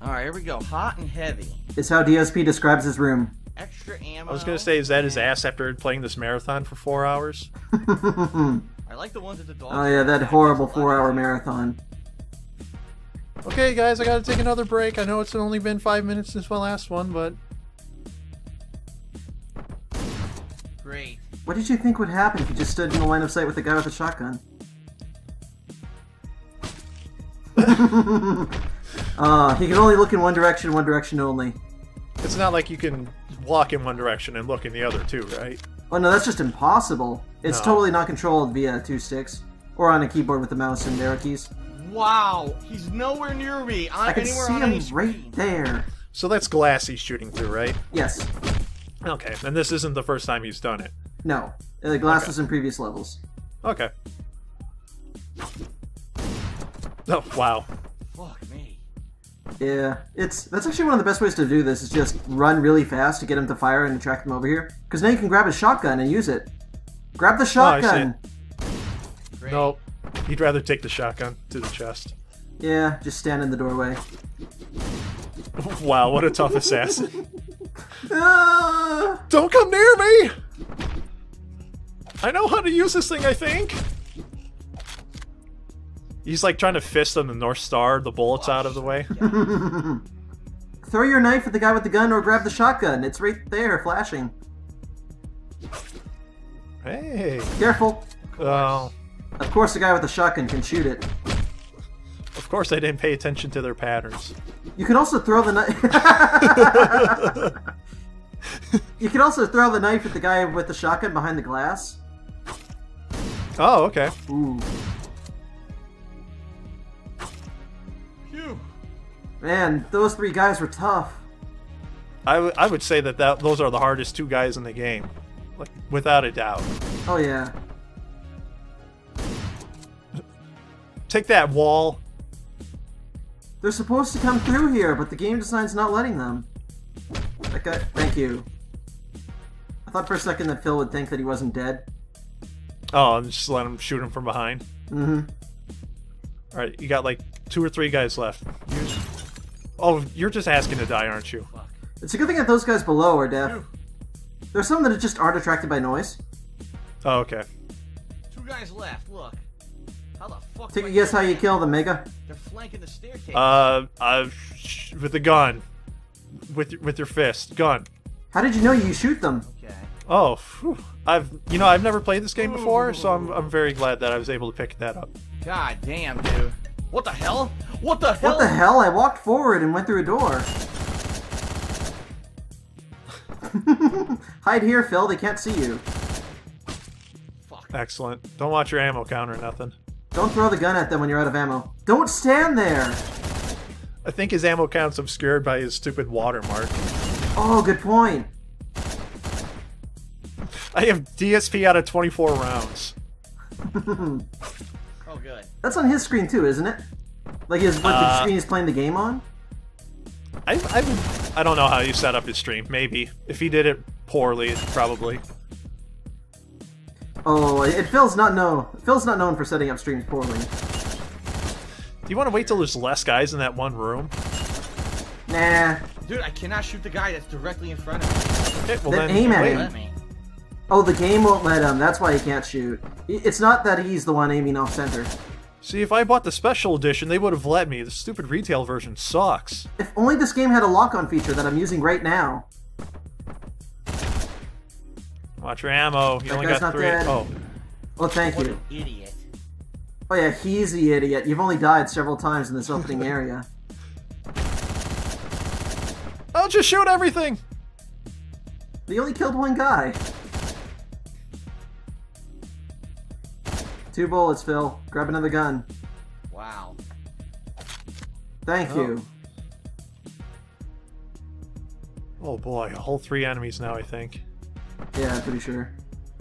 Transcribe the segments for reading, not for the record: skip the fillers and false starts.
Alright, here we go. Hot and heavy. It's how DSP describes his room. Extra ammo. I was gonna say, is that his ass after playing this marathon for 4 hours? I like the ones at the dog. Oh yeah, that horrible 4-hour marathon. Okay guys, I gotta take another break. I know it's only been 5 minutes since my last one, but... Great. What did you think would happen if you just stood in the line of sight with the guy with a shotgun? He can only look in one direction only. It's not like you can walk in one direction and look in the other too, right? Oh no, that's just impossible. It's totally not controlled via two sticks. Or on a keyboard with the mouse and arrow keys. Wow, he's nowhere near me. I can see him right there. So that's glass he's shooting through, right? Yes. Okay, and this isn't the first time he's done it. No, the glass was in previous levels. Okay. Oh, wow. Fuck me. Yeah, that's actually one of the best ways to do this, is just run really fast to get him to fire and attract him over here. Because now you can grab his shotgun and use it. Grab the shotgun! Oh, nope. He'd rather take the shotgun to the chest. Yeah, just stand in the doorway. Wow, what a tough assassin. Don't come near me! I know how to use this thing, I think! He's like trying to fist on the North Star, the bullets out of the way. Yeah. Throw your knife at the guy with the gun or grab the shotgun. It's right there, flashing. Hey. Careful. Oh. Of course the guy with the shotgun can shoot it. Of course I didn't pay attention to their patterns. You can also throw the knife. You can also throw the knife at the guy with the shotgun behind the glass. Oh, okay. Ooh. Man, those three guys were tough. I would say that those are the hardest two guys in the game. Like, without a doubt. Oh, yeah. Take that, wall. They're supposed to come through here, but the game design's not letting them. That guy... Thank you. I thought for a second that Phil would think that he wasn't dead. Oh, and just let him shoot him from behind? Mm-hmm. Alright, you got, like, 2 or 3 guys left. Oh, you're just asking to die, aren't you? It's a good thing that those guys below are deaf. There's some that just aren't attracted by noise. Oh, okay. 2 guys left, look. How the fuck Take a guess how you kill them, Mega? They're flanking the staircase. With a gun. With your fist. Gun. How did you know you shoot them? Okay. Oh, whew. I've never played this game before, so I'm very glad that I was able to pick that up. God damn, dude. What the hell? What the hell? What the hell? I walked forward and went through a door. Hide here, Phil. They can't see you. Fuck. Excellent. Don't watch your ammo counter or nothing. Don't throw the gun at them when you're out of ammo. Don't stand there! I think his ammo count's obscured by his stupid watermark. Oh, good point. I have DSP out of 24 rounds. Oh, good. That's on his screen too, isn't it? Like the screen he's playing the game on? I don't know how you set up his stream. Maybe. If he did it poorly, probably. Oh, Phil's not known for setting up streams poorly. Do you want to wait till there's less guys in that one room? Nah. Dude, I cannot shoot the guy that's directly in front of me. Okay, well then aim at him. Oh, the game won't let him. That's why he can't shoot. It's not that he's the one aiming off center. See, if I bought the special edition, they would have let me. The stupid retail version sucks. If only this game had a lock-on feature that I'm using right now. Watch your ammo. You only got 3. Oh. Well, thank you. What an idiot. Oh yeah, he's the idiot. You've only died several times in this opening area. I'll just shoot everything. They only killed one guy. 2 bullets, Phil. Grab another gun. Wow. Thank you. Oh boy, a whole 3 enemies now, I think. Yeah, I'm pretty sure.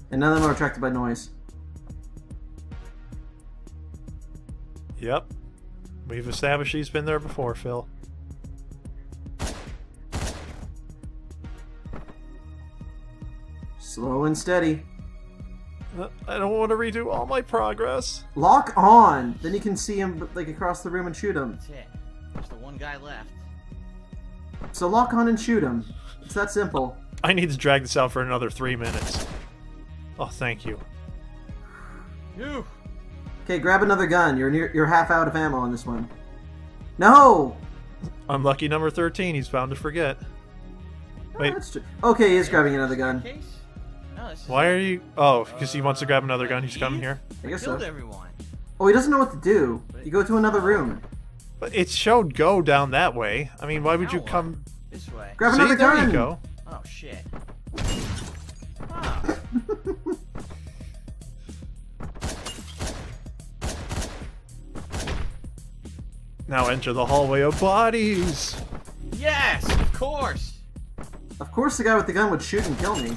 And none of them are attracted by noise. Yep. We've established he's been there before, Phil. Slow and steady. I don't want to redo all my progress. Lock on! Then you can see him, like, across the room and shoot him. That's it. There's the one guy left. So lock on and shoot him. It's that simple. I need to drag this out for another 3 minutes. Oh, thank you. You. Okay, grab another gun. You're half out of ammo on this one. No. Unlucky number 13. He's bound to forget. Wait. Oh, okay, he is grabbing another gun. No, why are you? Oh, because he wants to grab another gun. He's coming here. I guess so. Oh, he doesn't know what to do. You go to another room. But it showed go down that way. I mean, why would you come? This way. Grab another gun. There you go. Oh shit. Oh. Now enter the hallway of bodies. Yes, of course. Of course, the guy with the gun would shoot and kill me.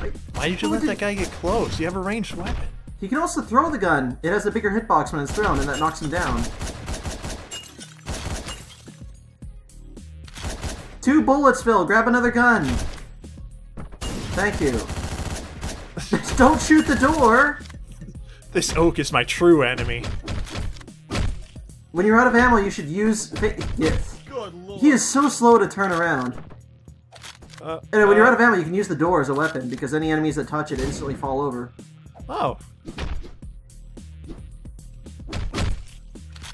Like, why did you let that guy get close? You have a ranged weapon. He can also throw the gun. It has a bigger hitbox when it's thrown, and that knocks him down. 2 bullets, Phil. Grab another gun. Thank you. Don't shoot the door. This oak is my true enemy. When you're out of ammo, you should use... Yes. Good Lord. He is so slow to turn around. And when you're out of ammo, you can use the door as a weapon, because any enemies that touch it instantly fall over. Oh.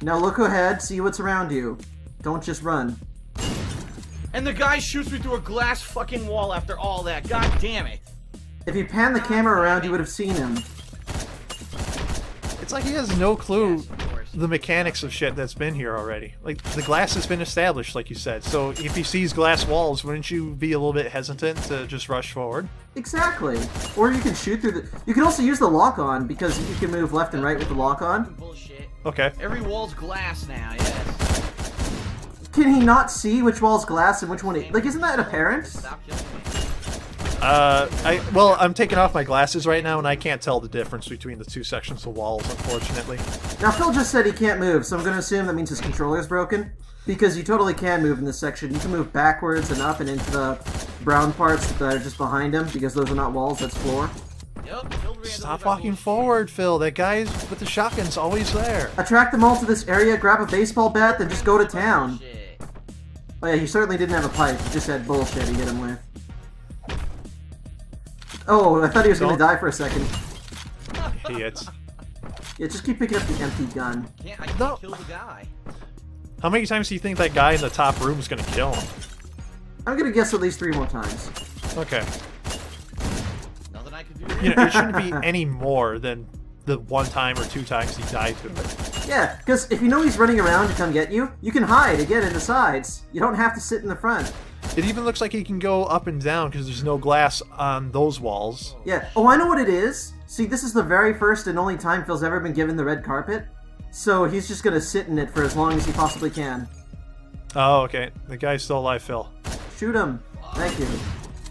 Now look ahead, see what's around you. Don't just run. And the guy shoots me through a glass fucking wall after all that. God damn it. If you pan the camera around, you would have seen him. It's like he has no clue the mechanics of shit that's been here already. Like, the glass has been established, like you said. So if he sees glass walls, wouldn't you be a little bit hesitant to just rush forward? Exactly. Or you can shoot through the... You can also use the lock-on, because you can move left and right with the lock-on. Bullshit. Okay. Every wall's glass now, yes. Can he not see which wall's glass and which one is... Like, isn't that apparent? Well, I'm taking off my glasses right now, and I can't tell the difference between the 2 sections of walls, unfortunately. Now, Phil just said he can't move, so I'm going to assume that means his controller's broken. Because you totally can move in this section. You can move backwards and up and into the brown parts that are just behind him, because those are not walls, that's floor. Yep, stop walking forward, Phil. That guy with the shotgun's always there. Attract them all to this area, grab a baseball bat, then just go to town. Shit. Oh yeah, he certainly didn't have a pipe. He just had bullshit he hit him with. Oh, I thought he was going to die for a second. Idiots. Yeah, just keep picking up the empty gun. Can't, I can't kill the guy. How many times do you think that guy in the top room is going to kill him? I'm going to guess at least 3 more times. Okay. Nothing I can do. You know, it shouldn't be any more than the 1 time or 2 times he died to him. Yeah, because if you know he's running around to come get you, you can hide again in the sides. You don't have to sit in the front. It even looks like he can go up and down because there's no glass on those walls. Yeah. Oh, I know what it is. See, this is the very first and only time Phil's ever been given the red carpet. So he's just going to sit in it for as long as he possibly can. Oh, okay. The guy's still alive, Phil. Shoot him. Thank you.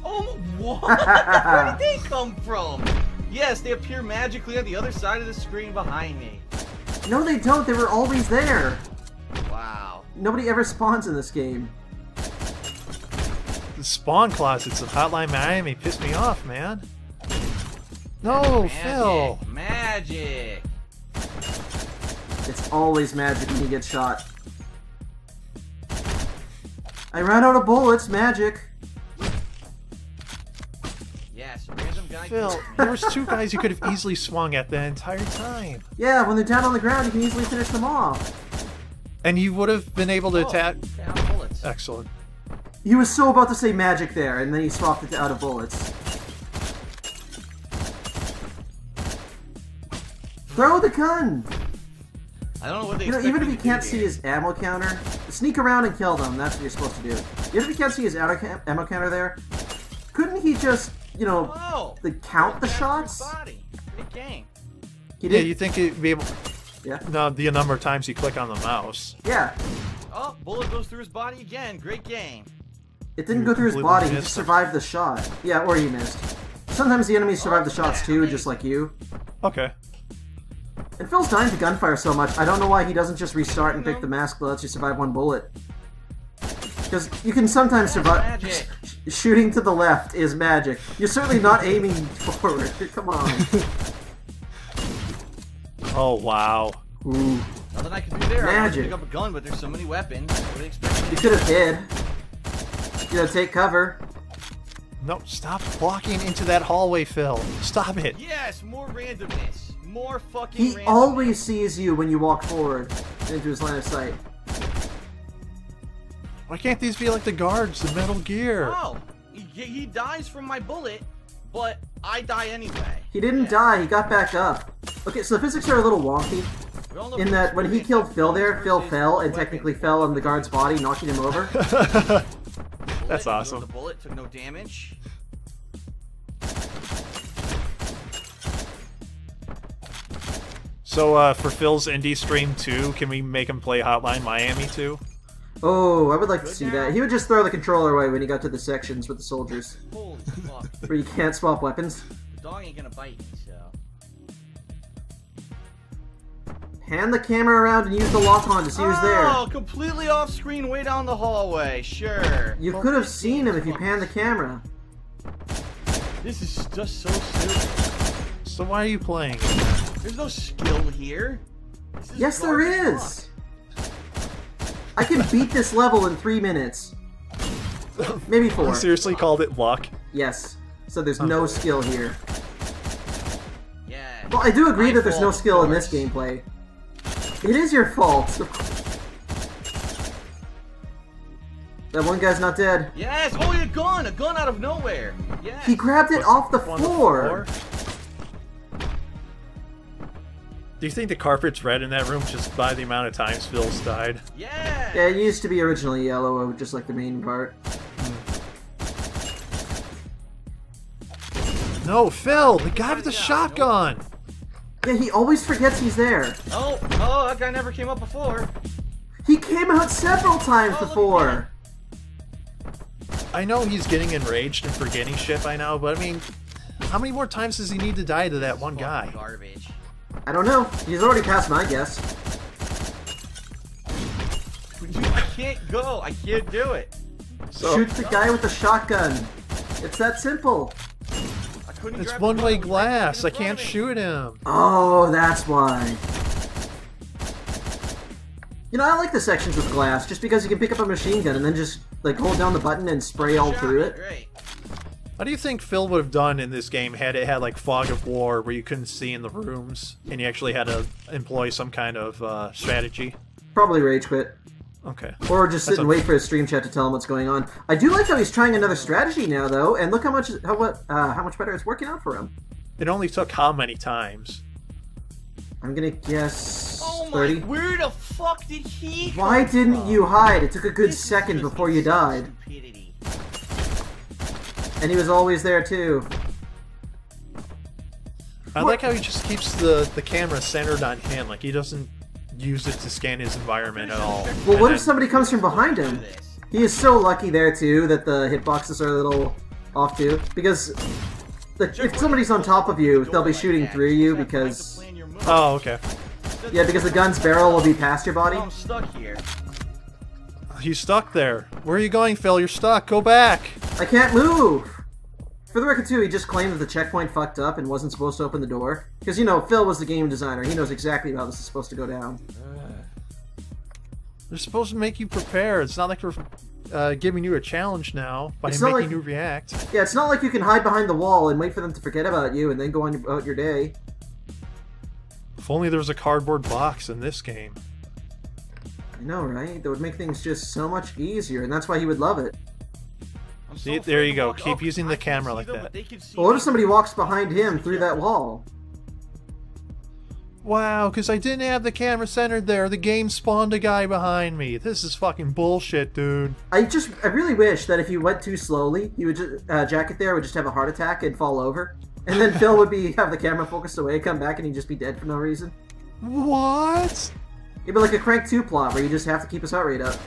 Oh, what? Where did they come from? Yes, they appear magically on the other side of the screen behind me. No, they don't. They were always there. Wow. Nobody ever spawns in this game. The spawn closets of Hotline Miami pissed me off, man. No, magic, Phil. Magic. It's always magic when you get shot. I ran out of bullets. Magic. Phil, there was 2 guys you could have easily swung at the entire time. Yeah, when they're down on the ground, you can easily finish them off. And you would have been able to attack... Excellent. He was so about to say magic there, and then he swapped it out of bullets. Throw the gun! I don't know what they expect me to do. Even if you can't see his ammo counter, sneak around and kill them. That's what you're supposed to do. Even if you can't see his ammo counter there, couldn't he just... You know, count the shots? Yeah, you think it'd be able to... Yeah. No, the number of times you click on the mouse. Yeah. Oh, bullet goes through his body again. Great game. It didn't go through his body, he just survived the shot. Yeah, or you missed. Sometimes the enemies survive the shots too, just like you. Okay. And Phil's dying to gunfire so much, I don't know why he doesn't just restart and pick the mask that lets you survive 1 bullet. Because you can sometimes survive... Shooting to the left is magic. You're certainly not aiming forward. Come on. Oh, wow. Ooh. nothing I can do there. Magic. I pick up a gun, but there's so many weapons. What do you expect? You could have hid. You know, take cover. Nope, stop walking into that hallway, Phil. Stop it. Yes, more randomness. More fucking randomness. He always sees you when you walk forward into his line of sight. Why can't these be like the guards, the Metal Gear? Oh, he dies from my bullet, but I die anyway. He didn't die, he got back up. Okay, so the physics are a little wonky. In that when he killed Phil there, Phil fell and technically fell on the guard's body, knocking him over. That's awesome. The bullet took no damage. So for Phil's indie stream 2, can we make him play Hotline Miami 2? Oh, I would like to see that. He would just throw the controller away when he got to the sections with the soldiers. Holy fuck. Where you can't swap weapons. The dog ain't gonna bite me, so... Pan the camera around and use the lock-on to see who's there. Oh, completely off-screen way down the hallway, sure. You could have seen him if you panned the camera. This is just so stupid. So why are you playing? There's no skill here. Yes, there is! Fuck. I can beat this level in 3 minutes. Maybe 4. You seriously called it luck? Yes. So there's no skill here. Yeah. Well, I do agree that there's no skill in this gameplay. It is your fault. That one guy's not dead. Yes! Oh, a gun! A gun out of nowhere! Yes. He grabbed it off the floor! Do you think the carpet's red in that room just by the amount of times Phil's died? Yeah! Yeah, it used to be originally yellow, just like the main part. No, Phil! The guy with the shotgun! Yeah, he always forgets he's there. Oh, that guy never came up before. He came out several times before! I know he's getting enraged and forgetting shit by now, but I mean, how many more times does he need to die to that one guy? Garbage. I don't know. He's already past my guess. I can't go. I can't do it. So, shoot the guy with the shotgun. It's that simple. It's one-way glass. I can't shoot him. Oh, that's why. You know, I like the sections with glass, just because you can pick up a machine gun and then just, like, hold down the button and spray all through it. Great. How do you think Phil would have done in this game had it had like fog of war where you couldn't see in the rooms and you actually had to employ some kind of strategy? Probably rage quit. Okay. Or just sit and wait for his stream chat to tell him what's going on. I do like how he's trying another strategy now though, and look how much better it's working out for him. It only took how many times? I'm gonna guess 30. Where the fuck did he go? Why didn't you hide? It took a good second before you died. And he was always there, too. I like how he just keeps the camera centered on him. Like, he doesn't use it to scan his environment at all. Well, what if somebody comes from behind him? He is so lucky there, too, that the hitboxes are a little off, too. Because if somebody's on top of you, they'll be shooting through you because... Oh, okay. Yeah, because the gun's barrel will be past your body. I'm stuck here. He's stuck there. Where are you going, Phil? You're stuck. Go back. I can't move. For the record, too, he just claimed that the checkpoint fucked up and wasn't supposed to open the door. Because, you know, Phil was the game designer. He knows exactly how this is supposed to go down. They're supposed to make you prepare. It's not like they're giving you a challenge now by making you react. Yeah, it's not like you can hide behind the wall and wait for them to forget about you and then go on about your day. If only there was a cardboard box in this game. I know, right? That would make things just so much easier, and that's why he would love it. See, there you go. Keep using the camera like that. Well, what if somebody walks behind him through that wall? Wow, because I didn't have the camera centered there. The game spawned a guy behind me. This is fucking bullshit, dude. I really wish that if you went too slowly, you would just, Jacket there would just have a heart attack and fall over. And then Phil would have the camera focused away, come back, and he'd just be dead for no reason. What? It'd be like a Crank 2 plot where you just have to keep his heart rate up.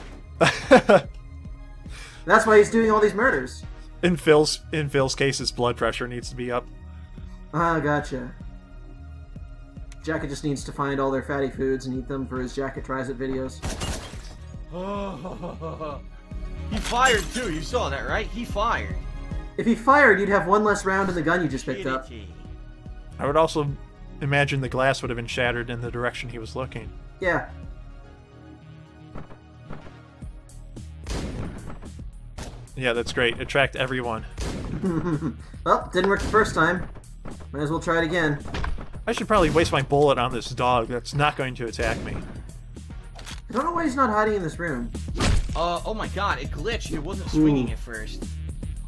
That's why he's doing all these murders. In Phil's case, his blood pressure needs to be up. Ah, gotcha. Jacket just needs to find all their fatty foods and eat them for his Jacket Tries It videos. Oh, he fired too. You saw that, right? He fired. If he fired, you'd have one less round in the gun you just picked up. I would also imagine the glass would have been shattered in the direction he was looking. Yeah. Yeah, that's great. Attract everyone. Well, didn't work the first time. Might as well try it again. I should probably waste my bullet on this dog that's not going to attack me. I don't know why he's not hiding in this room. Oh my god, it glitched. It wasn't swinging at first.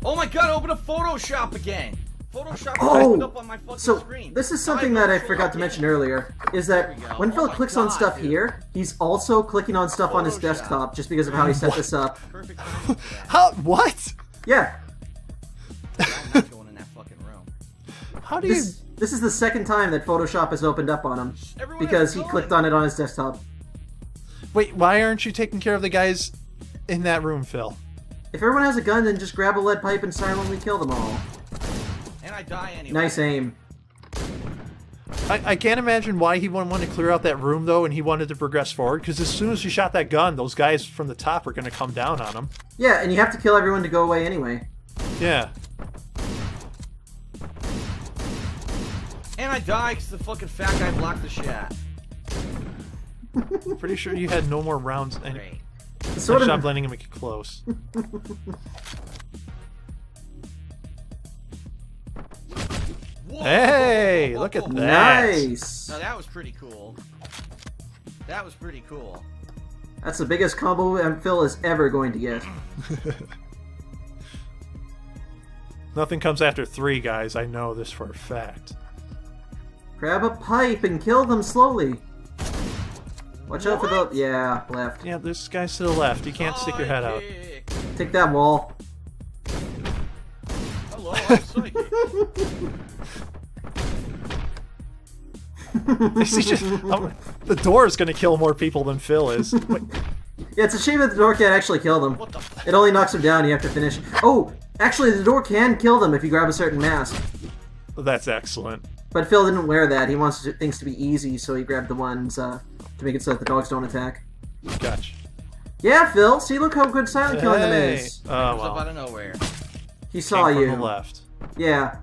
Oh my god, open up Photoshop again! Photoshop opened up on my fucking screen. This is something that I forgot to mention earlier, is that when Phil clicks on stuff here, he's also clicking on stuff on his desktop just because of how he set this up. Perfect. How? What? Yeah. I'm not going in that fucking room. How do you... This is the second time that Photoshop has opened up on him because he clicked on it on his desktop. Wait, why aren't you taking care of the guys in that room, Phil? If everyone has a gun, then just grab a lead pipe and silently kill them all. And I die anyway. Nice aim. I can't imagine why he wouldn't want to clear out that room, though, and he wanted to progress forward, because as soon as you shot that gun, those guys from the top are going to come down on him. Yeah, and you have to kill everyone to go away anyway. Yeah. And I die because the fucking fat guy blocked the shot. Pretty sure you had no more rounds. Great. Stop letting him get close. Whoa, hey, look at that. Nice. Now that was pretty cool. That was pretty cool. That's the biggest combo Phil is ever going to get. Nothing comes after 3, guys. I know this for a fact. Grab a pipe and kill them slowly. Watch out for the... Yeah, left. Yeah, this guy's to the left. You can't stick your head out. Take that wall. Hello, I'm psychic. Is he just... the door's gonna kill more people than Phil is. Wait. Yeah, it's a shame that the door can't actually kill them. What the fuck? It only knocks them down, you have to finish. Oh! Actually, the door can kill them if you grab a certain mask. Well, that's excellent. But Phil didn't wear that. He wants things to be easy, so he grabbed the ones, to make it so that the dogs don't attack. Gotcha. Yeah, Phil. See, look how good silent killing them is. Oh, wow. He was up out of nowhere. He saw you. From the left. Yeah.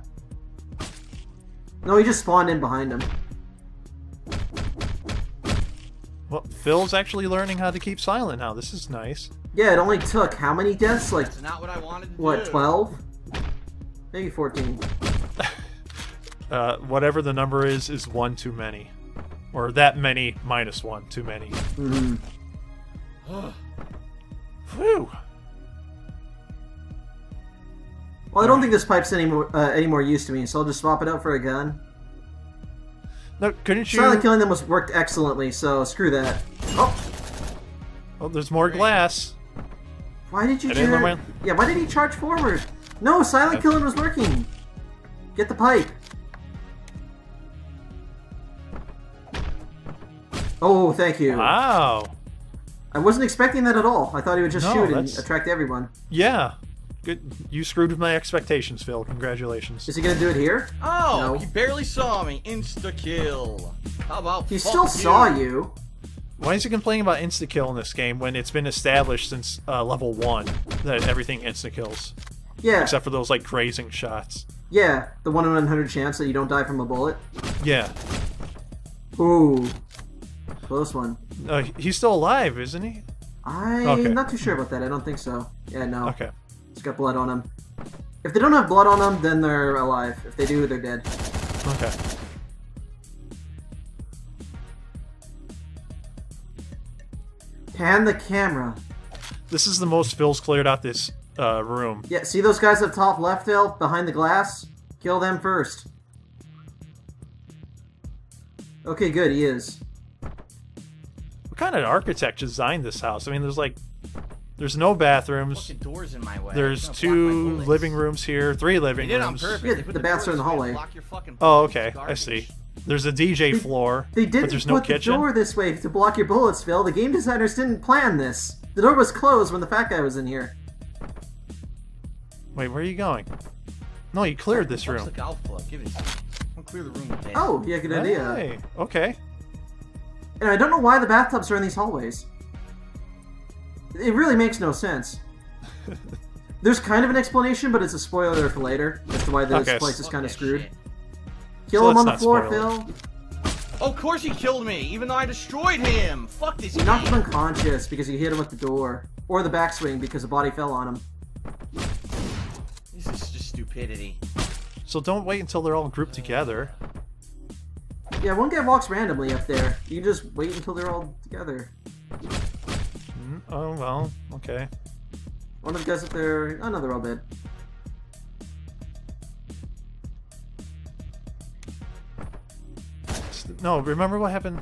No, he just spawned in behind him. Well, Phil's actually learning how to keep silent now. This is nice. Yeah, it only took how many deaths? Like, that's not what I wanted to do. 12? Maybe 14. Whatever the number is one too many. Or that many minus one too many. Mm-hmm. Whew. Well, I don't think this pipe's any more use to me, so I'll just swap it out for a gun. No, couldn't you? Silent killing them worked excellently, so screw that. Oh! Oh, there's more glass. Why did you do that? Yeah, why did he charge forward? No, silent killing was working. Get the pipe. Oh, thank you. Wow. I wasn't expecting that at all. I thought he would just shoot and attract everyone. Yeah. Good. You screwed with my expectations, Phil. Congratulations. Is he going to do it here? Oh, no. He barely saw me. Insta-kill. How about He still saw you. Why is he complaining about insta-kill in this game when it's been established since level 1 that everything insta-kills? Yeah. Except for those, like, grazing shots. Yeah. The 1 in 100 chance that you don't die from a bullet. Yeah. Ooh. Close one. He's still alive, isn't he? I'm not too sure about that. I don't think so. Yeah, no. Okay. He's got blood on him. If they don't have blood on them, then they're alive. If they do, they're dead. Okay. Pan the camera. This is the most Phil's cleared out this room. Yeah, see those guys up top left, Phil? Behind the glass? Kill them first. Okay, good. He is. What kind of architect designed this house? I mean, there's no bathrooms. Fucking doors in my way. There's 2 living rooms here, 3 living rooms. Yeah, the baths are in the hallway. Oh, okay, I see. There's a DJ floor. They didn't but there's no put kitchen. The door this way to block your bullets, Phil. The game designers didn't plan this. The door was closed when the fat guy was in here. Wait, where are you going? No, you cleared this room. The golf club. Give it to me. I'll clear the room with that. Oh, yeah, good idea. Hey, okay. And I don't know why the bathtubs are in these hallways. It really makes no sense. There's kind of an explanation, but it's a spoiler for later as to why this place is kind of screwed. Shit. Kill him on the floor, Phil. Oh, of course he killed me, even though I destroyed him. Fuck this. He knocked him unconscious because he hit him with the door. Or the backswing because the body fell on him. stupidity. So don't wait until they're all grouped together. Yeah, one guy walks randomly up there. You just wait until they're all together. Oh, well, okay. One of the guys up there... Oh, no, they're all dead. No, remember what happened?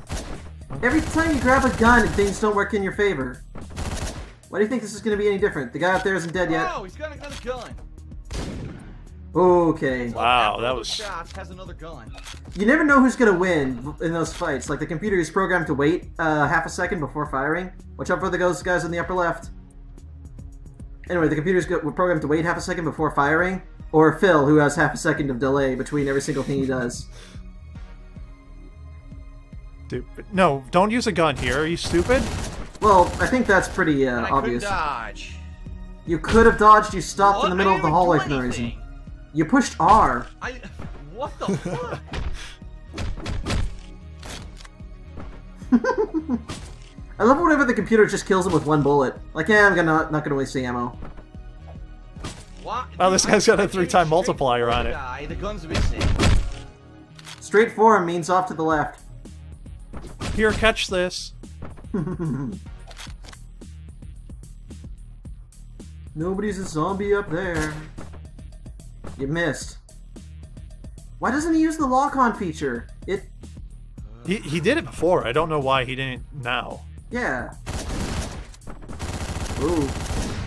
Every time you grab a gun and things don't work in your favor. Why do you think this is going to be any different? The guy up there isn't dead yet. Oh, he's got another gun. Okay. Wow, that was... Has another gun. You never know who's going to win in those fights. Like, the computer is programmed to wait half a second before firing. Watch out for those guys in the upper left. Anyway, the computer's programmed to wait half a second before firing. Or Phil, who has half a second of delay between every single thing he does. Stupid. No, don't use a gun here. Are you stupid? Well, I think that's pretty obvious. Dodge. You could have dodged. You stopped in the middle of the hallway for no reason. You pushed R. What the fuck? I love whenever the computer just kills him with one bullet. Like, yeah, I'm not gonna waste the ammo. What? Oh, this guy's got a 3-time multiplier on it. The gun's missing. Straight for him means off to the left. Here, catch this. Nobody's a zombie up there. You missed. Why doesn't he use the lock-on feature? He did it before. I don't know why he didn't now. Yeah. Ooh.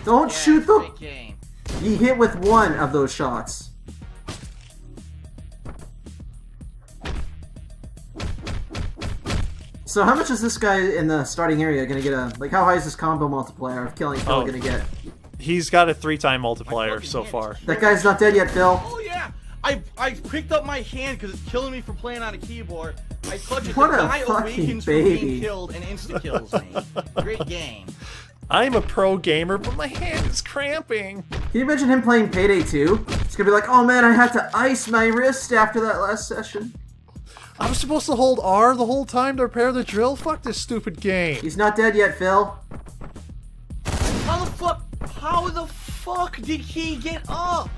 Don't shoot them! You hit with one of those shots. So how much is this guy in the starting area gonna get a... Like, how high is this combo multiplier of killing Phil gonna get? He's got a 3-time multiplier so far. That guy's not dead yet, Phil. Oh, yeah. I picked up my hand because it's killing me from playing on a keyboard. I clutch it. What a fucking baby. The guy awakens from being killed and insta-kills me. Great game. I'm a pro gamer, but my hand is cramping. Can you imagine him playing Payday 2? He's going to be like, oh, man, I had to ice my wrist after that last session. I'm supposed to hold R the whole time to repair the drill? Fuck this stupid game. He's not dead yet, Phil. How the fuck did he get up?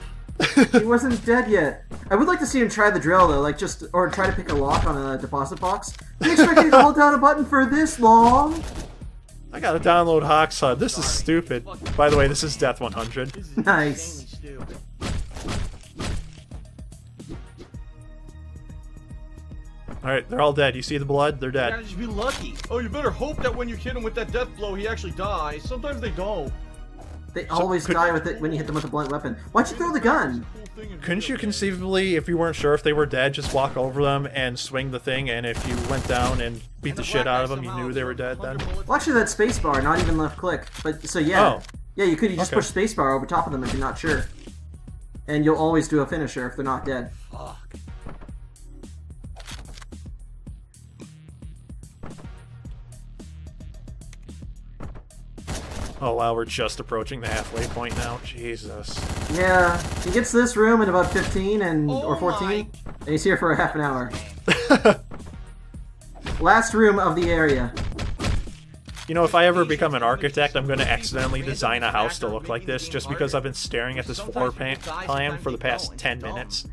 He wasn't dead yet. I would like to see him try the drill though, like just or try to pick a lock on a deposit box. He expected you to hold down a button for this long. I gotta download Hawk's HUD. This is stupid. By the way, this is Death 100. Nice. Alright, they're all dead. You see the blood? They're dead. You gotta just be lucky. Oh, you better hope that when you hit him with that death blow, he actually dies. Sometimes they don't. They always die with it when you hit them with a blunt weapon. Why'd you throw the gun? Couldn't you conceivably, if you weren't sure if they were dead, just walk over them and swing the thing, and if you went down and beat the shit out of them, you knew they were dead then? Well, actually, that's spacebar, not even left click. But so yeah. Oh. Yeah, you could just push spacebar over top of them if you're not sure. And you'll always do a finisher if they're not dead. Fuck. Oh wow, we're just approaching the halfway point now. Jesus. Yeah, he gets this room in about 15 and or 14, and he's here for a half an hour. Last room of the area. You know, if I ever become an architect, I'm going to accidentally design a house to look like this, just because I've been staring at this floor plan for the past 10 minutes.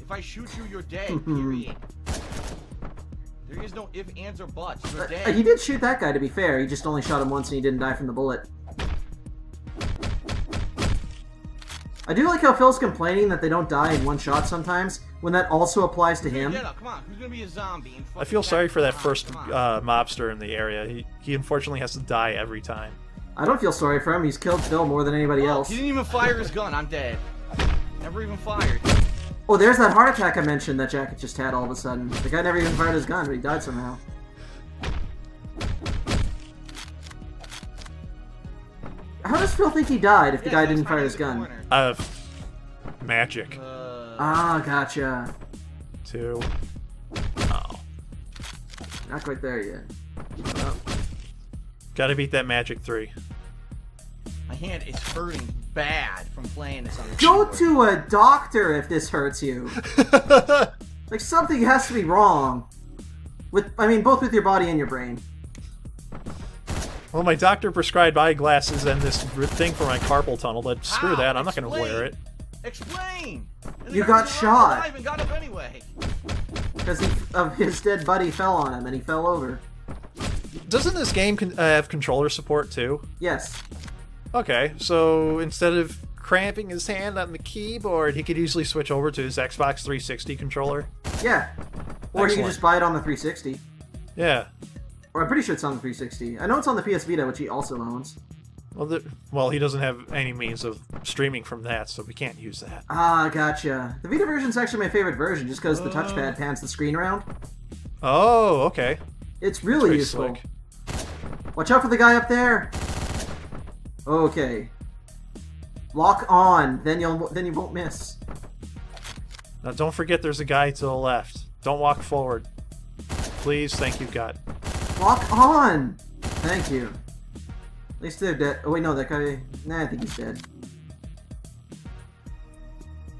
If I shoot you, you're dead. Period. There is no ifs, ands, or buts. He did shoot that guy, to be fair. He just only shot him once and he didn't die from the bullet. I do like how Phil's complaining that they don't die in one shot sometimes, when that also applies to him. Come on. Who's gonna be a zombie? I feel sorry for that first mobster in the area. He unfortunately has to die every time. I don't feel sorry for him. He's killed Phil more than anybody else. He didn't even fire his gun. I'm dead. Never even fired. Oh, there's that heart attack I mentioned that Jacket just had all of a sudden. The guy never even fired his gun, but he died somehow. How does Phil think he died if the guy didn't fire his gun? Magic. Ah, gotcha. Two. Oh. Not quite there yet. Oh. Gotta beat that Magic 3. My hand is hurting bad from playing this on the keyboard. Go to a doctor if this hurts you. Like, something has to be wrong. I mean, both with your body and your brain. Well, my doctor prescribed eyeglasses and this thing for my carpal tunnel, but screw that, I'm not gonna wear it. Explain! You got shot! And got up anyway. Because his dead buddy fell on him and he fell over. Doesn't this game have controller support too? Yes. Okay, so instead of cramping his hand on the keyboard, he could easily switch over to his Xbox 360 controller. Yeah. Or Excellent. You can just buy it on the 360. Yeah. Or I'm pretty sure it's on the 360. I know it's on the PS Vita, which he also owns. Well, he doesn't have any means of streaming from that, so we can't use that. Ah, gotcha. The Vita version's actually my favorite version, just because the touchpad pans the screen around. Oh, okay. It's really useful. Slick. Watch out for the guy up there! Okay. Lock on, then you won't miss. Now don't forget there's a guy to the left. Don't walk forward. Please, thank you, God. Lock on! Thank you. At least they're dead. Oh wait, no, that guy... Nah, I think he's dead.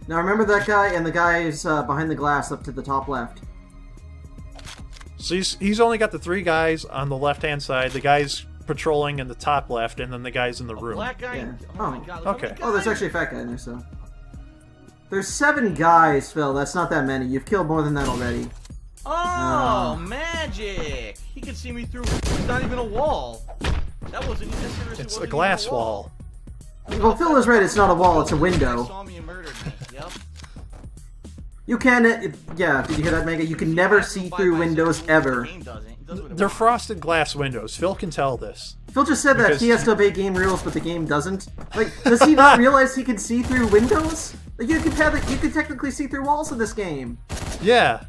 Now remember that guy and the guy is behind the glass up to the top left. So he's only got the three guys on the left-hand side, the guys patrolling in the top left, and then the guys in the room. Black guy? Yeah. Oh my God, okay. Oh, there's actually a fat guy in there, so... There's 7 guys, Phil. That's not that many. You've killed more than that already. Oh, magic! He can see me through... It's not even a wall. That wasn't even... It's a glass wall. Well, Phil is right. It's not a wall. It's a window. Saw me and murdered me. Yep. You can... yeah, did you hear that, Mega? You can never see through windows, ever. They're frosted glass windows. Phil can tell this. Phil just said that he has to obey game rules, but the game doesn't. Like, does he not realize he can see through windows? Like, you can technically see through walls in this game. Yeah.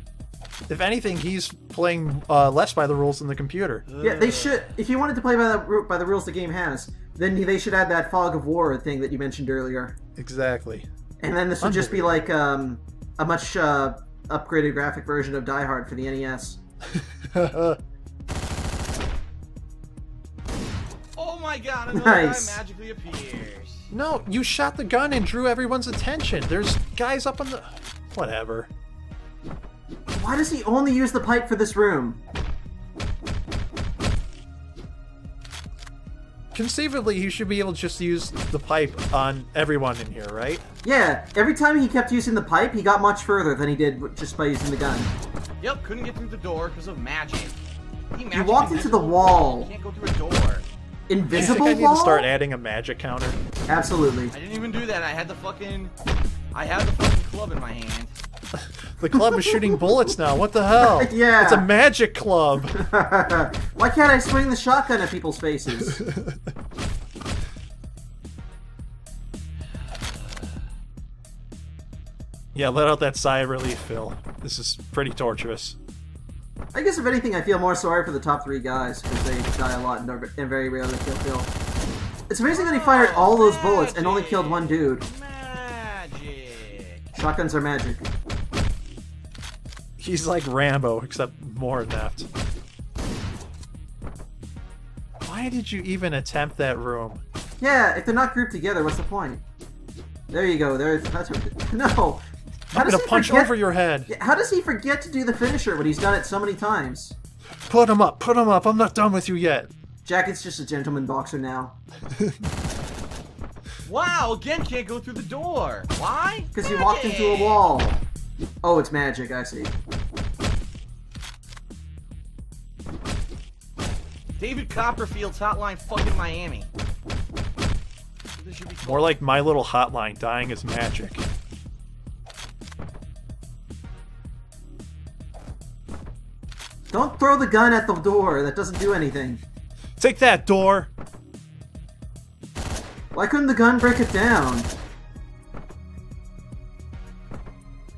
If anything, he's playing less by the rules than the computer. Yeah, they should. If you wanted to play by the rules the game has, then they should add that fog of war thing that you mentioned earlier. Exactly. And then this would just be like a much upgraded graphic version of Die Hard for the NES. Oh my God! Another guy magically appears. No, you shot the gun and drew everyone's attention. There's guys up on the... Whatever. Why does he only use the pipe for this room? Conceivably, he should be able to just use the pipe on everyone in here, right? Yeah, every time he kept using the pipe, he got much further than he did just by using the gun. Yep, couldn't get through the door because of magic. He walked into the wall. Can't go through a door. Invisible wall? I think I need to start adding a magic counter. Absolutely. I didn't even do that. I had the fucking club in my hand. The club is shooting bullets now. What the hell? Yeah. It's a magic club. Why can't I swing the shotgun at people's faces? Yeah, let out that sigh of relief, Phil. This is pretty torturous. I guess if anything, I feel more sorry for the top 3 guys because they die a lot and are very rarely kill Phil. It's amazing that he fired all those bullets and only killed one dude. Magic. Shotguns are magic. He's like Rambo, except more inept. Why did you even attempt that room? Yeah, if they're not grouped together, what's the point? There you go. No! I'm gonna punch over your head! How does he forget to do the finisher when he's done it so many times? Put him up! Put him up! I'm not done with you yet! Jacket's just a gentleman boxer now. Wow! Again, can't go through the door! Why? Because he walked into a wall. Oh, it's magic, I see. David Copperfield's Hotline fucking Miami. More like My Little Hotline, Dying is Magic. Don't throw the gun at the door, that doesn't do anything. Take that, door! Why couldn't the gun break it down?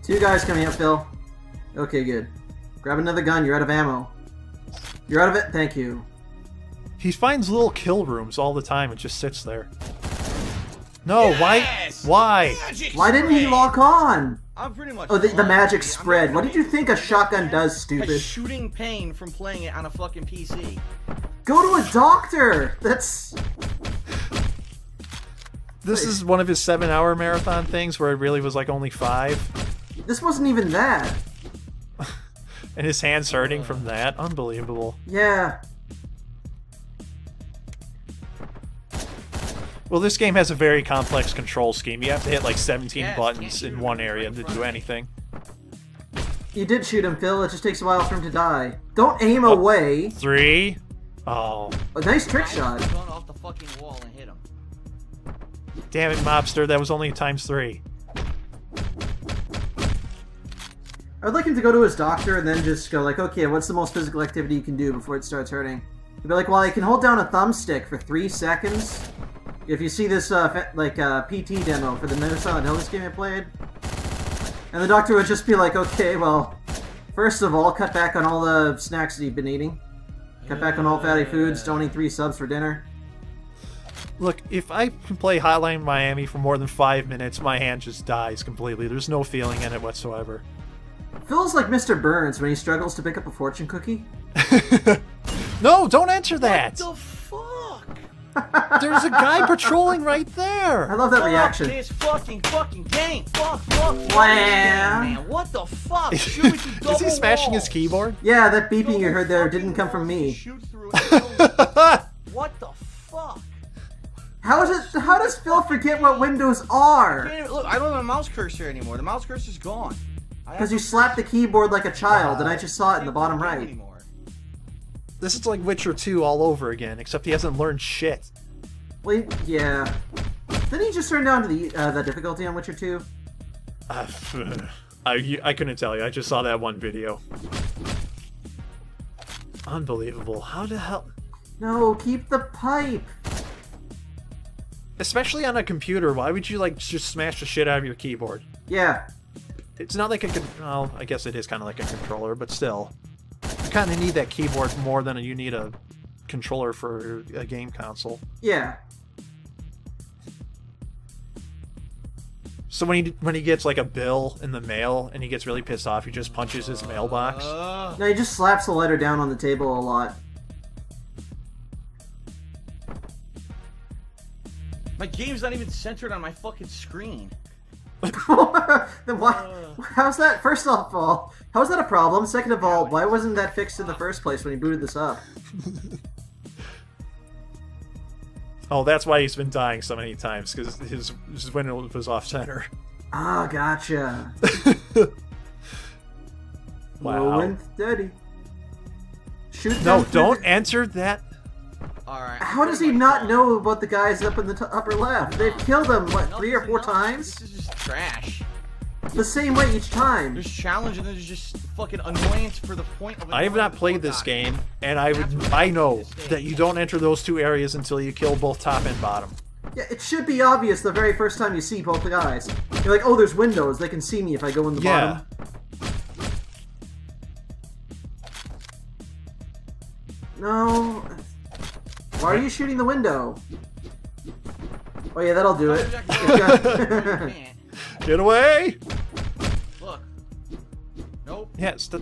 2 guys coming up, Phil. Okay, good. Grab another gun. You're out of ammo. You're out of it. Thank you. He finds little kill rooms all the time and just sits there. No, yes! Why? Why didn't he lock on? I'm pretty much... Oh, the magic spread. What did you think a shotgun does, stupid? A shooting pain from playing it on a fucking PC. Go to a doctor. That's... This is one of his 7-hour marathon things where it really was like only 5. This wasn't even that. And his hand's hurting from that? Unbelievable. Yeah. Well, this game has a very complex control scheme. You have to hit like 17 buttons in one area to do anything. You did shoot him, Phil. It just takes a while for him to die. Don't aim away. Three. Oh. A nice trick shot. Going off the fucking wall and hit him. Damn it, mobster. That was only ×3. I'd like him to go to his doctor and then just go like, okay, what's the most physical activity you can do before it starts hurting? He'd be like, well, I can hold down a thumbstick for 3 seconds. If you see this, PT demo for the Silent Hill game I played, and the doctor would just be like, okay, well, first of all, cut back on all the snacks that you've been eating. Cut back on all fatty foods, don't eat 3 subs for dinner. Look, if I can play Hotline Miami for more than 5 minutes, my hand just dies completely. There's no feeling in it whatsoever. Phil's like Mr. Burns when he struggles to pick up a fortune cookie. No, don't answer that! What the fuck? There's a guy patrolling right there. I love that reaction. Fuck this fucking game. Fuck this game, man. What the fuck? Shoot Is he smashing his keyboard? Yeah, that beeping you heard there didn't come from me. Shoot through it. What the fuck? How does Phil forget what windows are? Look, I don't have a mouse cursor anymore. The mouse cursor's gone. Because you slapped the keyboard like a child, and I just saw it in the bottom right. This is like Witcher 2 all over again, except he hasn't learned shit. Well, yeah. Didn't he just turn down to the difficulty on Witcher 2? I couldn't tell you. I just saw that one video. Unbelievable. How the hell... No, keep the pipe! Especially on a computer, why would you, like, just smash the shit out of your keyboard? Yeah. It's not like a... Well, I guess it is kind of like a controller, but still. You kind of need that keyboard more than you need a controller for a game console. Yeah. So when he gets like a bill in the mail and he gets really pissed off, he just punches his mailbox. No, he just slaps the letter down on the table a lot. My game's not even centered on my fucking screen. Then why? How's that? First of all, how's that a problem? Second of all, why wasn't that fixed in the first place when he booted this up? Oh, that's why he's been dying so many times, because his window was off center. Ah, oh, gotcha. Wow. Low and steady. Shoot. No, don't answer that. All right. How does he not know about the guys up in the upper left? They've killed him, what, 3 or 4 times? This is just trash. The same way each time. There's challenge and there's just fucking annoyance for the point of... I have not played this game, and I know that you don't enter those 2 areas until you kill both top and bottom. Yeah, it should be obvious the very first time you see both the guys. You're like, oh, there's windows. They can see me if I go in the bottom. No... Why are you shooting the window? Oh yeah, that'll do it. Get away! Look. Nope. Yes, the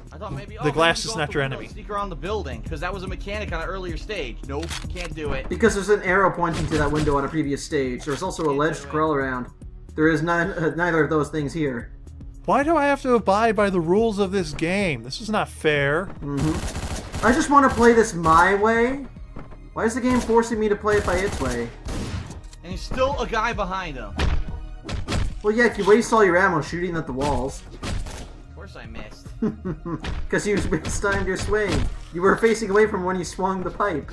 glass is not your enemy. Sneak around the building, because that was a mechanic on an earlier stage. Nope, can't do it. Because there's an arrow pointing to that window on a previous stage. There's also a ledge to crawl around. There is neither of those things here. Why do I have to abide by the rules of this game? This is not fair. Mm-hmm. I just want to play this my way. Why is the game forcing me to play it by its way? And he's still a guy behind him. Well, yeah, you waste all your ammo shooting at the walls. Of course I missed. Because you mistimed your swing. You were facing away from when you swung the pipe.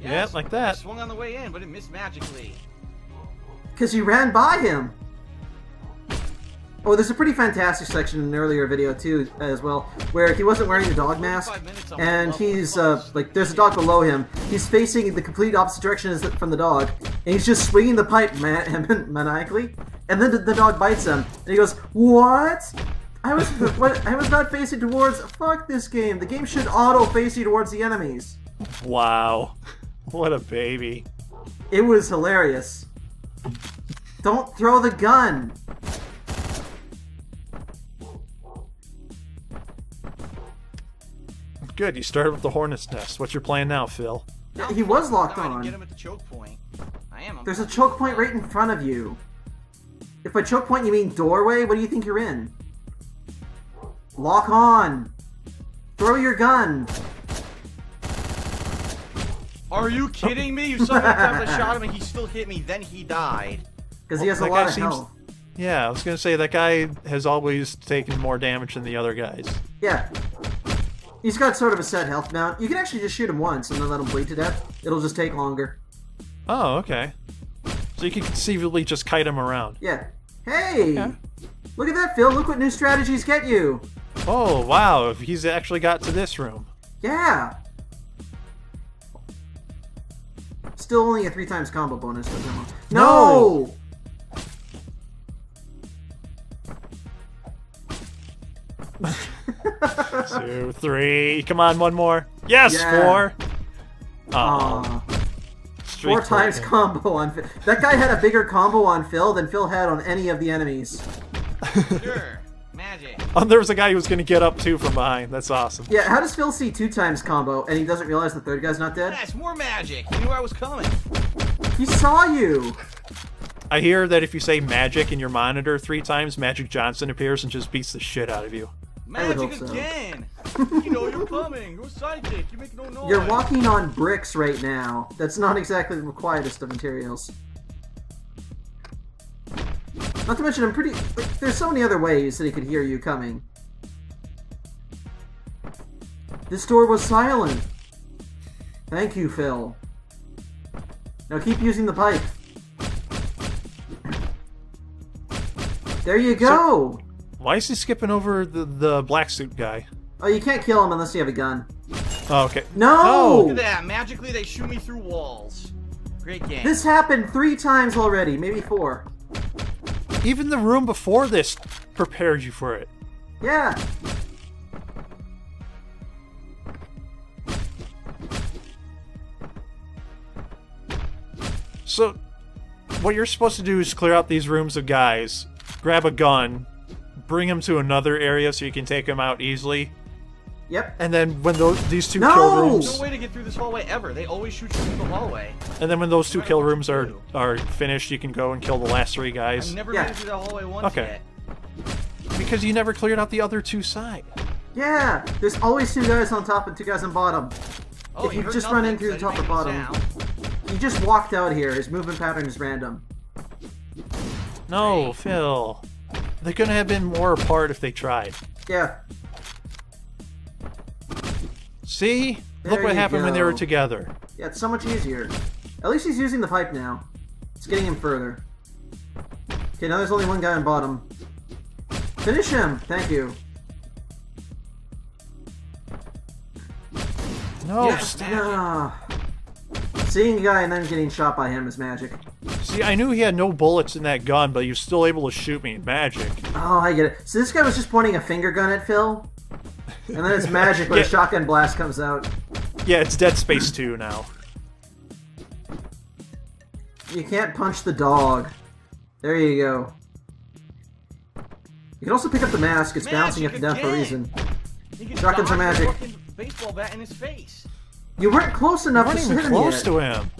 Yeah, like that. I swung on the way in, but it missed magically. Because you ran by him. Oh, there's a pretty fantastic section in an earlier video, too, as well, where he wasn't wearing the dog mask, and he's, like, there's a dog below him. He's facing the complete opposite direction from the dog, and he's just swinging the pipe maniacally, and then the dog bites him, and he goes, what? I was not facing towards... Fuck this game. The game should auto-face you towards the enemies. Wow. What a baby. It was hilarious. Don't throw the gun. Good, you started with the hornet's nest. What's your plan now, Phil? Yeah, he was locked on. Get him at the choke point. There's a choke point right in front of you. If by choke point you mean doorway, what do you think you're in? Lock on. Throw your gun. Are you kidding me? You saw the time I shot him and he still hit me, then he died. Because he has a lot of health. Yeah, I was going to say, that guy has always taken more damage than the other guys. Yeah. He's got sort of a set health now. You can actually just shoot him once and then let him bleed to death. It'll just take longer. Oh, okay. So you can conceivably just kite him around. Yeah. Hey! Okay. Look at that, Phil. Look what new strategies get you. Oh, wow. He's actually got to this room. Yeah. Still only a 3x combo bonus. No! No! Two, three. Come on, one more. Yes, yeah. Four. Four times combo on Phil. That guy had a bigger combo on Phil than Phil had on any of the enemies. Sure, magic. Oh, there was a guy who was going to get up too from behind. That's awesome. Yeah, how does Phil see 2x combo and he doesn't realize the third guy's not dead? That's more magic. He knew I was coming. He saw you. I hear that if you say magic in your monitor 3x, Magic Johnson appears and just beats the shit out of you. Magic again! So. You know you're coming. You're psychic. You make no noise. You're walking on bricks right now. That's not exactly the quietest of materials. Not to mention, I'm pretty. Like, there's so many other ways that he could hear you coming. This door was silent. Thank you, Phil. Now keep using the pipe. There you go. So why is he skipping over the black suit guy? Oh, you can't kill him unless you have a gun. Oh, okay. No! Oh, look at that. Magically, they shoot me through walls. Great game. This happened 3x already, maybe 4. Even the room before this prepared you for it. Yeah. So, what you're supposed to do is clear out these rooms of guys, grab a gun, bring him to another area so you can take him out easily. Yep. And then when these two kill rooms... There's no way to get through this hallway ever. They always shoot you through the hallway. And then when those two kill rooms are finished, you can go and kill the last 3 guys. I've never been through the hallway once yet. Because you never cleared out the other 2 sides. Yeah! There's always 2 guys on top and 2 guys on bottom. Oh, if you just run in through the top or bottom. He just walked out here. His movement pattern is random. No, Phil. They couldn't have been more apart if they tried. Yeah. See? Look what happened when they were together. Yeah, it's so much easier. At least he's using the pipe now. It's getting him further. Okay, now there's only 1 guy on bottom. Finish him! Thank you. No, seeing a guy and then getting shot by him is magic. See, I knew he had no bullets in that gun, but he was still able to shoot me. Magic. Oh, I get it. So this guy was just pointing a finger gun at Phil, and then it's magic when a shotgun blast comes out. Yeah, it's Dead Space 2 now. You can't punch the dog. There you go. You can also pick up the mask. It's magic bouncing at death for a reason. Shotguns are magic. Baseball bat in his face. You weren't close enough to hit him. Close to him.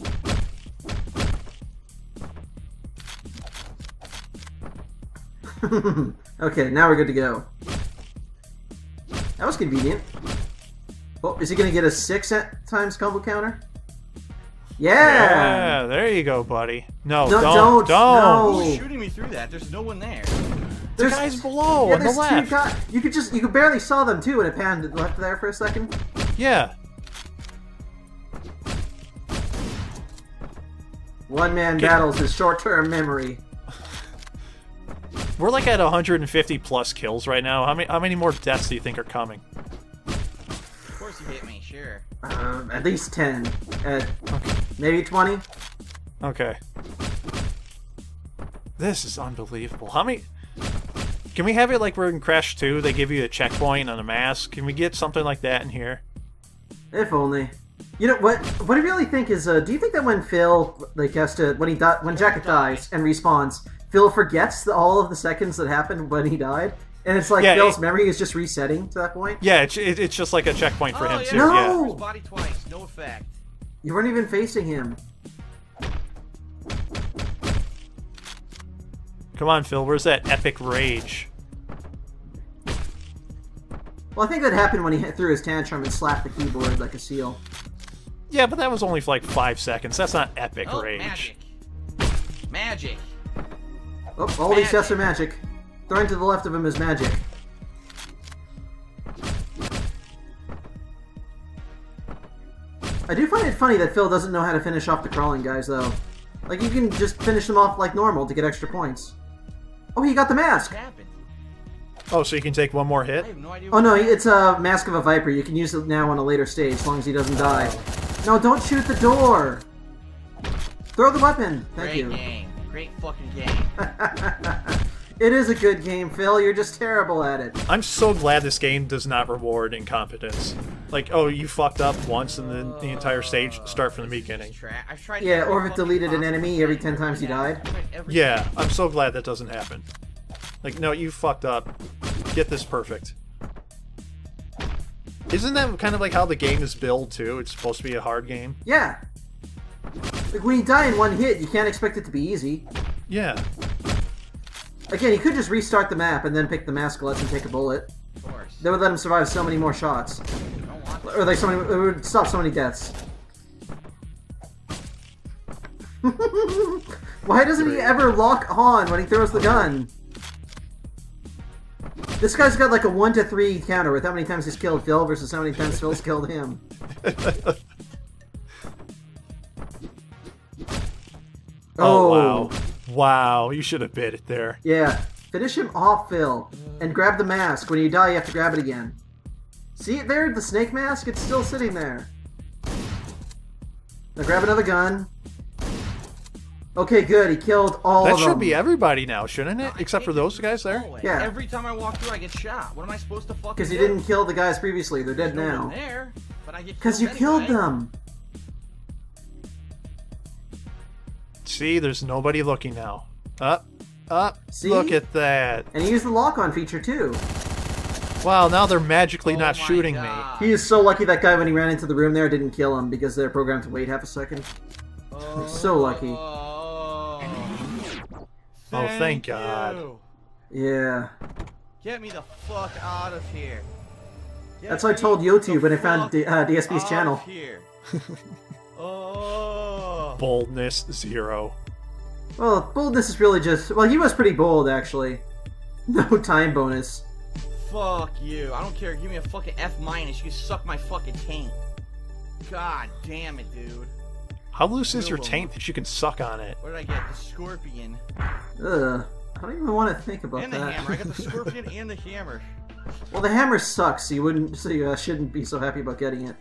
Okay, now we're good to go. That was convenient. Oh, is he gonna get a 6x combo counter? Yeah! Yeah, there you go, buddy. No, don't. Who's shooting me through that? There's no one there. There's guys below on the left. You could barely saw them too when it panned left there for a second. Yeah. 1-man battles is short-term memory. We're like at 150+ kills right now. How many more deaths do you think are coming? Of course you hit me, sure. At least 10. Maybe 20. Okay. This is unbelievable. How many... Can we have it like we're in Crash 2? They give you a checkpoint and a mask. Can we get something like that in here? If only. You know what I really think is, do you think that when Phil, like, has to, when Jacket dies and respawns, Phil forgets all of the seconds that happened when he died, and it's like Phil's memory is just resetting to that point? Yeah, it's just like a checkpoint for him too. No, his body twice, no effect. You weren't even facing him. Come on, Phil. Where's that epic rage? Well, I think that happened when he threw his tantrum and slapped the keyboard like a seal. Yeah, but that was only for like 5 seconds. That's not epic rage. Magic. Magic. Oh, all these chests are magic. Throwing to the left of him is magic. I do find it funny that Phil doesn't know how to finish off the crawling guys, though. Like, you can just finish them off like normal to get extra points. Oh, he got the mask! Oh, so you can take one more hit? No idea. Oh, no, it's a Mask of a Viper. You can use it now on a later stage, as long as he doesn't die. No, don't shoot the door! Throw the weapon! Thank you. Great game. Great fucking game. It is a good game, Phil. You're just terrible at it. I'm so glad this game does not reward incompetence. Like, oh, you fucked up once and then the entire stage start from the beginning. Yeah, or if it deleted an enemy every 10 times you died. Yeah, I'm so glad that doesn't happen. Like, no, you fucked up. Get this perfect. Isn't that kind of like how the game is billed, too? It's supposed to be a hard game? Yeah. Like, when you die in one hit, you can't expect it to be easy. Yeah. Again, he could just restart the map and then pick the mask glitch and take a bullet. Of course. They would let him survive so many more shots. Or like so many, it would stop so many deaths. Why doesn't he ever lock on when he throws the gun? This guy's got like a 1-3 counter with how many times he's killed Phil versus how many times Phil's killed him. Oh, wow. Wow, you should have bit it there. Yeah. Finish him off, Phil. And grab the mask. When you die, you have to grab it again. See it there? The snake mask? It's still sitting there. Now grab another gun. Okay, good. He killed all of them. That should be everybody now, shouldn't it? Except for those guys there? Yeah. Every time I walk through, I get shot. What am I supposed to fucking do? Because you didn't kill the guys previously. They're dead now. Because you killed them. See, there's nobody looking now. Up, up, see? Look at that. And he used the lock-on feature, too. Wow, now they're magically not shooting me. He is so lucky that guy, when he ran into the room there, didn't kill him, because they're programmed to wait half a second. Oh. So lucky. Oh, thank God. Yeah. Get me the fuck out of here. That's what I told YouTube when I found DSP's channel. Oh. Boldness 0. Well, boldness is really just... Well, he was pretty bold, actually. No time bonus. Fuck you. I don't care. Give me a fucking F-. You suck my fucking taint. God damn it, dude. How loose is your taint that you can suck on it? What did I get? The scorpion. Ugh. I don't even want to think about that. And the hammer. I got the scorpion and the hammer. Well, the hammer sucks. So you wouldn't... So you shouldn't be so happy about getting it.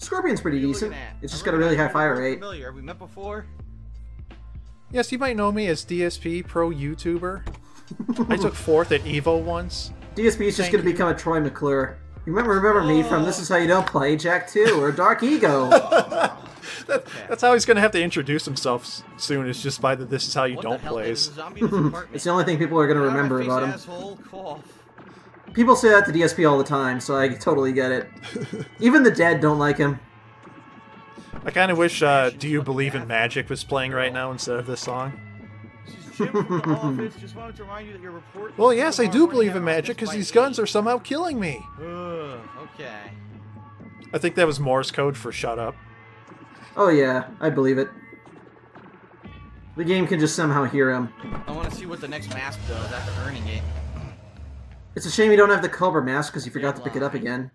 Scorpion's pretty decent. It's just got a really high fire rate. Familiar. Have we met before? Yes, you might know me as DSP Pro YouTuber. I took 4th at EVO once. DSP is just going to become a Troy McClure. You remember me from This Is How You Don't Play, Jack 2, or Dark Ego. That's how he's going to have to introduce himself soon. Is just by the This Is How You Don't Plays. It's the only thing people are going to remember about him. People say that to DSP all the time, so I totally get it. Even the dead don't like him. I kind of wish Do You Believe in Magic was playing right now instead of this song. Well, yes, I do believe in magic because these guns are somehow killing me. Okay. I think that was Morse code for shut up. Oh yeah, I believe it. The game can just somehow hear him. I want to see what the next mask does after earning it. It's a shame you don't have the Cobra mask because you forgot to pick it up again.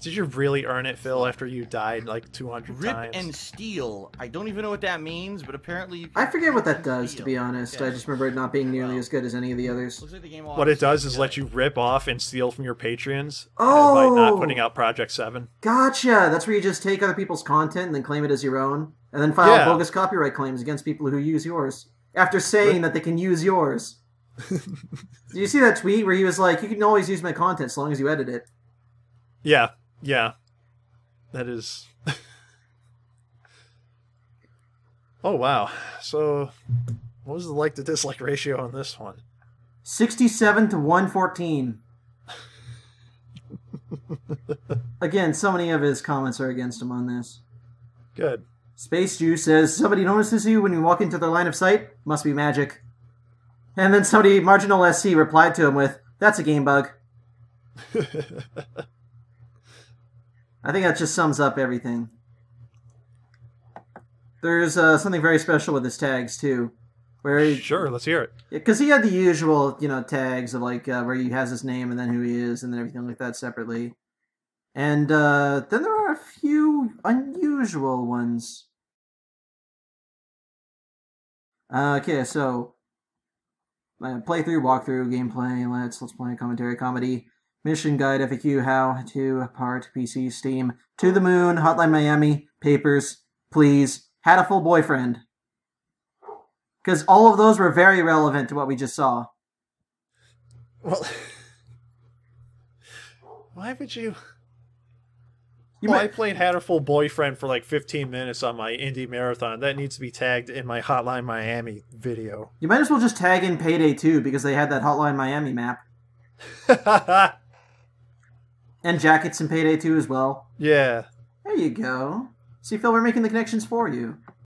Did you really earn it, Phil, after you died like 200 times? Rip and steal. I don't even know what that means, but apparently... I forget what that does, to be honest. I just remember it not being nearly as good as any of the others. What it does is let you rip off and steal from your Patreons by not putting out Project 7. Gotcha! That's where you just take other people's content and then claim it as your own, and then file bogus copyright claims against people who use yours, after saying that they can use yours. Did you see that tweet where he was like, you can always use my content as long as you edit it? Yeah. Yeah, that is. Oh, wow. So, what was the like to dislike ratio on this one? 67 to 114. Again, so many of his comments are against him on this. Good. Space Jew says, somebody notices you when you walk into their line of sight? Must be magic. And then somebody, Marginal SC, replied to him with, that's a game bug. I think that just sums up everything. There's something very special with his tags, too. Where he, sure, let's hear it. Because he had the usual, you know, tags of, like, where he has his name and then who he is and then everything like that separately. And then there are a few unusual ones. Okay, so... playthrough, walkthrough, gameplay, let's play, commentary, comedy, mission guide, FAQ, how to, part, PC, Steam, To the Moon, Hotline Miami, Papers, Please, Hatoful Boyfriend. Because all of those were very relevant to what we just saw. Well, why would you... I played Hatoful Boyfriend for like 15 minutes on my indie marathon. That needs to be tagged in my Hotline Miami video. You might as well just tag in Payday 2 because they had that Hotline Miami map. And Jacket's in Payday 2 as well. Yeah. There you go. See, Phil, we're making the connections for you.